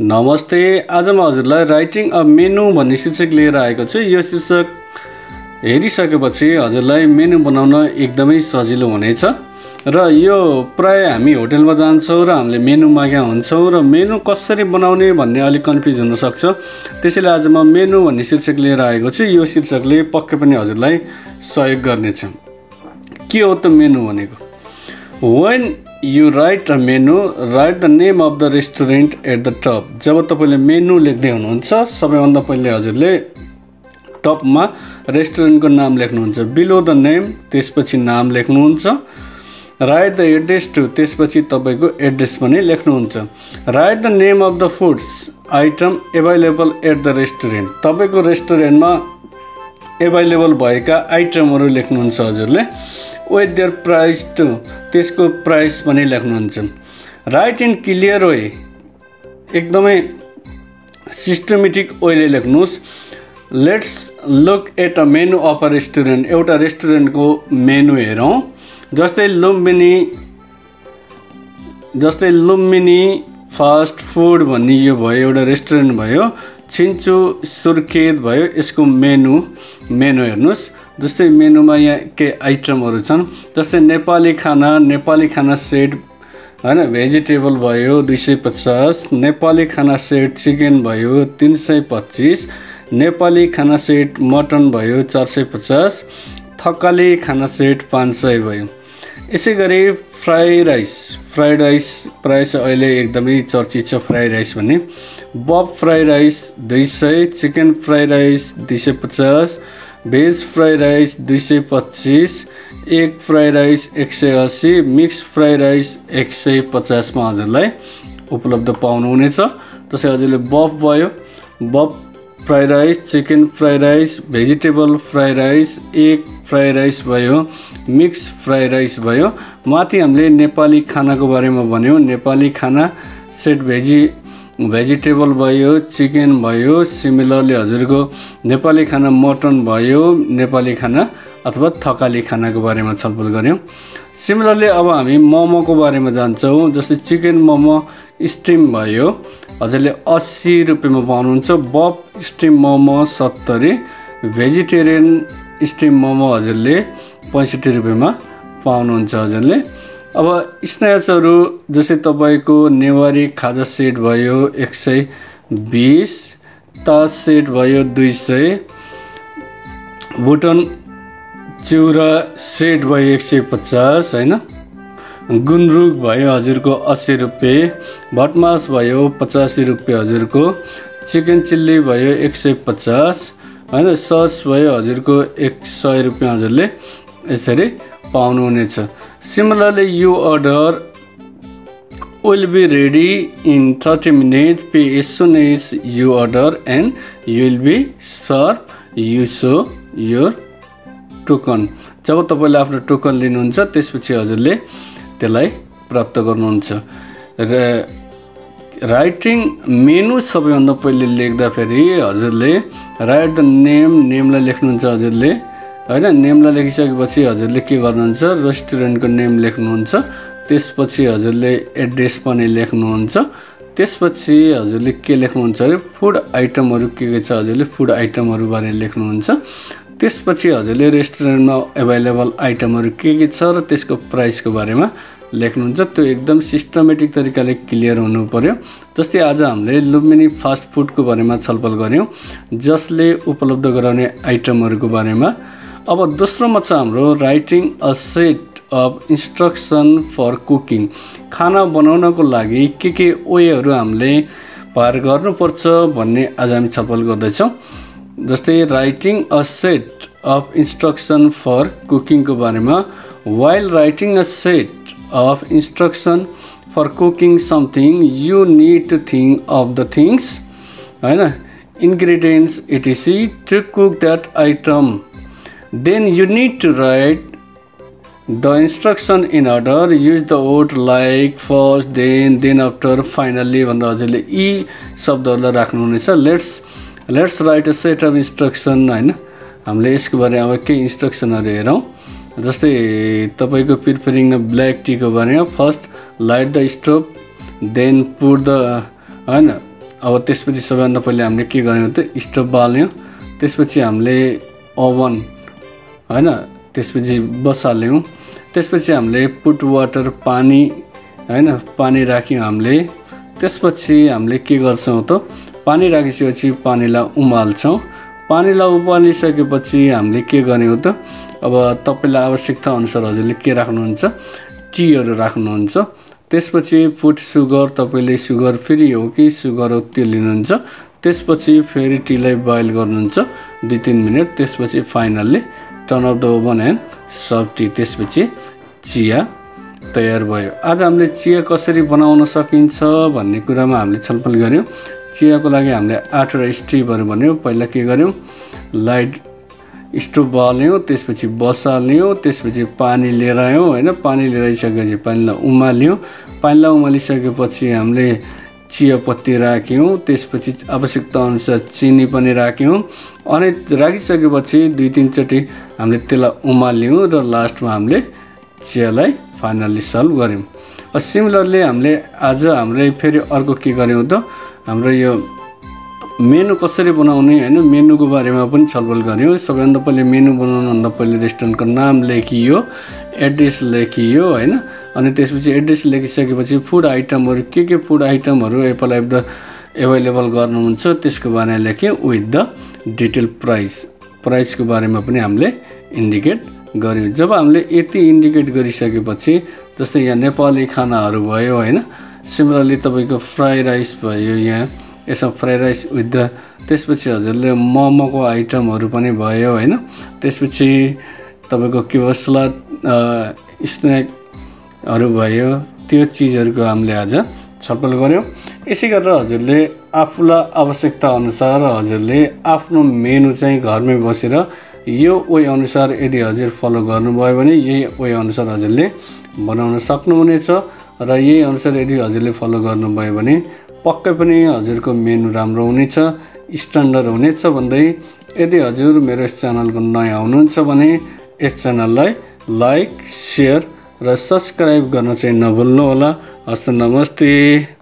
नमस्ते, आज म हजुरलाई राइटिङ अ मेनु भन्ने शीर्षक लिएर आएको छु। यो शीर्षक हेरिसकेपछि हजुरलाई मेनु बनाउन एकदमै सजिलो हुनेछ र यो प्राय हामी होटलमा जान्छौँ र हामीले मेनु माग्या हुन्छौँ र मेनु कसरी बनाउने भन्ने अलिक कन्फ्युज हुन सक्छ। त्यसैले आज म मेनु भन्ने शीर्षक लिएर आएको छु। यो शीर्षकले पक्कै पनि हजुरलाई सहयोग गर्नेछ। के हो त मेनु भनेको? When You write a menu, write the name of the restaurant at the top। जब तपाईले मेनु लेख्दै हुनुहुन्छ सबैभन्दा पहिले हजुरले टपमा रेस्टुरेन्टको नाम लेख्नुहुन्छ। बिलो द नेम त्यसपछि नाम लेख्नुहुन्छ। राइट द एड्रेस टु त्यसपछि तपाईको एड्रेस पनि लेख्नुहुन्छ। Write the name of the foods item available at the restaurant, तपाईको रेस्टुरेन्टमा एभाइलेबल भएका आइटमहरु लेख्नुहुन्छ हजुरले। विथ देयर प्राइस टु त्यसको प्राइस पनि लेख्नुहुन्छ। राइट इन क्लियर वे, एकदमै सिस्टमेटिक वेले लेख्नुहोस्। Let's look at a menu of a restaurant, एउटा रेस्टुरेन्टको मेनु हेरौँ। जस्तै लुम्बिनी फास्ट फुड भन्ने यो भयो एउटा रेस्टुरेन्ट भयो। छिन्चु सुर्खेत भयो यसको मेनु हेर्नुहोस्। जस्तै मेनुमा यहाँ के आइटमहरु छन्, जस्तै नेपाली खाना सेट हैन, भेजिटेबल भयो 250, नेपाली खाना सेट चिकन भयो 325, नेपाली खाना सेट मटन भयो 450, थकाली खाना सेट 500 भयो। यसै गरी फ्राइड राइस प्रायः अहिले एकदमै चर्चित छ फ्राइड राइस भन्ने। बब fried rice 200, chicken fried rice 250, veg fried rice 225, egg fried rice 180, mix fried rice 150 मा हजुरलाई उपलब्ध पाउनुहुनेछ। त्यसै हजुरले बब fried rice, chicken fried rice, vegetable fried rice, egg fried rice भयो, मिक्स फ्राइड राइस भयो। माथि हामीले नेपाली खानाको बारेमा भन्यौँ, नेपाली खाना सेट भेजिटेबल भयो, चिकन भयो। सिमिलरली हजुरको नेपाली खाना मटन भयो, नेपाली खाना अथवा थकाली खानाको बारेमा छलफल गऱ्यौँ। सिमिलरली अब हामी मोमोको बारेमा जान्छौँ। जस्तै चिकन मोमो स्टिम भयो हजुरले 80 रुपैयाँमा पाउनुहुन्छ। Buff steam momo 70, vegetarian steam momo हजुरले 65 रुपैयाँमा पाउनुहुन्छ हजुरले। अब स्न्याक्सहरु जस्तै तपाईको नेवारी खाजा सेट भयो 120, तास सेट भयो 200, भुटान चिउरा सेट भयो 150 हैन, गुन्द्रुक भयो हजुरको 80 रुपैयाँ, भटमास भयो 85 रुपैयाँ हजुरको, चिकन चिल्ली भयो 150 हैन, सस भयो हजुरको 100 रुपैयाँ हजुरले यसरी पाउनुहुनेछ। सिमिलरली यो order will be ready in 30 minute, pay as soon as you order and you will be serve, you so your token. जब तपाईले आफ्नो टोकन लिनुहुन्छ त्यसपछि हजुरले त्यसलाई प्राप्त गर्नुहुन्छ। र राइटिङ मेनु सबैभन्दा पहिले लेख्दा फेरि हजुरले राइट द नेमलाई लेख्नुहुन्छ हजुरले हैन। नेमलाई लेखिसकेपछि हजुरले के गर्नुहुन्छ? रेस्टुरेन्टको नेम लेख्नुहुन्छ, त्यसपछि हजुरले एड्रेस पनि लेख्नुहुन्छ, त्यसपछि हजुरले के लेख्नुहुन्छ अरे फुड आइटमहरु के छ हजुरले फुड आइटमहरु बारे लेख्नुहुन्छ, त्यसपछि हजुरले रेस्टुरेन्टमा एभाइलेबल आइटमहरु के छ र त्यसको प्राइसको बारेमा लेख्नुहुन्छ। त्यो एकदम सिस्टमेटिक तरिकाले क्लियर हुनु पर्यो। जस्तै आज हामीले लुम्बिनी फास्ट फुडको बारेमा छलफल गर्यौं जसले उपलब्ध गराउने आइटमहरुको बारेमा। अब दोस्रोमा छ हाम्रो writing a set of instruction for cooking, खाना बनाउनको लागि के वेहरु हामीले पार गर्नुपर्छ भन्ने आज हामी छलफल गर्दैछौँ। जस्तै writing a set of instruction for कुकिङको बारेमा। While writing a set of instruction for cooking something you need to think of the things हैन, ingredients etc to cook that item. Then you need to write the instruction in order, use the word like first then after finally भनेर हजुरले यी शब्दहरूलाई राख्नुहुनेछ। Let's write a set of instruction हैन, हामीले यसको बारेमा केही इन्स्ट्रक्सनहरु हेरौँ। जस्तै तपाईको प्रिपेयरिङ अ ब्ल्याक टी को बारेमा, first light the stove then put the हैन अब त्यसपछि सबैभन्दा पहिले हामीले के गर्यौं त स्टोभ बाल्यौं, त्यसपछि हामीले ओभन हैन, त्यसपछि बसाल्यौं, त्यसपछि हामीले पुट वाटर पानी हैन पानी राख्यौं हामीले। त्यसपछि हामीले के गर्छौं त पानी राखिसकेपछि पानीलाई उमाल्छौं, पानीलाई उमालिसकेपछि हामीले के गर्यौं त अब तपाईलाई आवश्यकता अनुसार हजुरले के राख्नुहुन्छ टीहरु राख्नुहुन्छ। त्यसपछि फुड सुगर तपाईले सुगर फ्री हो कि सुगर हो त्यो लिनुहुन्छ। त्यसपछि फेरि टीलाई बॉइल गर्नुहुन्छ 2-3 मिनेट। त्यसपछि finally turn off the oven and serve tea. त्यसपछि चिया तयार भयो। आज हामीले चिया कसरी बनाउन सकिन्छ भन्ने कुरामा हामीले छलफल गर्यौं। चियाको लागि हामीले 8 स्टेपहरु भन्यौं। पहिला के गर्यौं लाइट स्टोभ बाल्यौं, त्यसपछि बसाल्यौं, त्यसपछि पानी लिएर आयौं हैन, पानी लिएर आइसकेपछि पानीलाई उमाल्यौं, पानीलाई उमालिसकेपछि हामीले चियापत्ती राख्यौं, त्यसपछि आवश्यकता अनुसार चिनी पनि राख्यौं अनि राखिसकेपछि 2-3 चोटी हामीले त्यसलाई उमाल्यौं र लास्टमा हामीले चियालाई फाइनली सर्भ गर्यौं। अब सिमिलरली हामीले आज हामीले फेरि अर्को के गर्यौं त हाम्रो यो मेनु कसरी बनाउने हैन मेनुको बारेमा पनि छलफल गर्यौं। सबैभन्दा पहिले मेनु बनाउनुभन्दा पहिले रेस्टुरेन्टको नाम लेखियो, एड्रेस लेखियो हैन, अनि त्यसपछि एड्रेस लेखिसकेपछि फुड आइटमहरु के फुड आइटमहरु एप्पल एप द अवेलेबल गर्नुहुन्छ त्यसको बारेमा लेखे विथ द डिटेल प्राइस को बारेमा पनि हामीले इन्डिकेट गर्यौं। जब हामीले यति इन्डिकेट गरिसकेपछि जस्तै यहाँ नेपाली खानाहरु भयो हैन, सिमिलरली तपाईको फ्राई राइस भयो, यहाँ यसो फ्राई राइस विथ द त्यसपछि हजुरले मोमो को आइटमहरु पनि भयो हैन, त्यसपछि तपाईको के हो सलाद स्नैक हरु भयो, त्यो चीजहरुको हामीले आज छलफल गर्यौं। यसै गरेर हजुरले आफुलाई आवश्यकता अनुसार हजुरले आफ्नो मेनु चाहिँ घरमै बसेर यो वे अनुसार यदि हजुर फलो गर्नुभयो भने यही वे अनुसार हजुरले बनाउन सक्नुहुनेछ र यही अनुसार यदि हजुरले फलो गर्नुभयो भने पक्कै पनि हजुरको मेनु राम्रो हुनेछ, स्ट्यान्डर्ड हुनेछ भन्दै यदि हजुर मेरो च्यानलको नयाँ हुनुहुन्छ भने यस च्यानललाई लाइक, शेयर र सब्स्क्राइब गर्न चाहिँ नभुल्नु होला। हस्त नमस्ते।